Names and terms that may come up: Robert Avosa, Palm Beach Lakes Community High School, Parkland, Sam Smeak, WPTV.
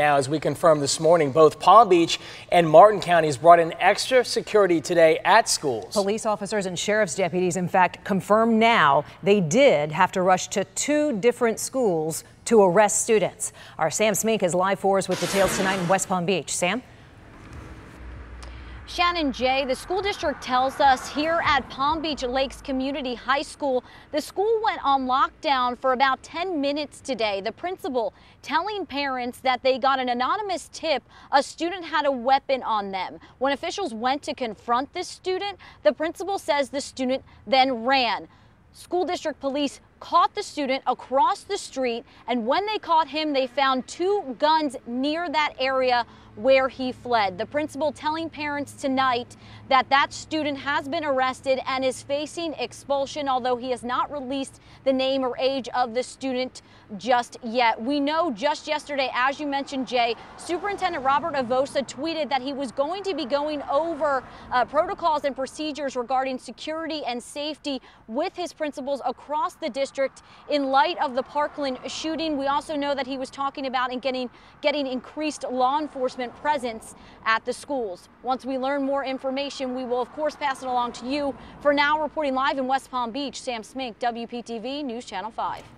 Now, as we confirmed this morning, both Palm Beach and Martin counties brought in extra security today at schools. Police officers and sheriff's deputies, in fact, confirm now they did have to rush to two different schools to arrest students. Our Sam Smeak is live for us with details tonight in West Palm Beach. Sam? Shannon J., the school district tells us here at Palm Beach Lakes Community High School, the school went on lockdown for about 10 minutes today. The principal telling parents that they got an anonymous tip a student had a weapon on them. When officials went to confront this student, the principal says the student then ran. School district police caught the student across the street, and when they caught him, they found two guns near that area where he fled. The principal telling parents tonight that that student has been arrested and is facing expulsion, although he has not released the name or age of the student just yet. We know just yesterday, as you mentioned, Jay, Superintendent Robert Avosa tweeted that he was going to be going over protocols and procedures regarding security and safety with his principals across the district in light of the Parkland shooting. We also know that he was talking about and getting increased law enforcement presence at the schools. Once we learn more information, we will of course pass it along to you. For now, reporting live in West Palm Beach, Sam Smeak, WPTV News Channel 5.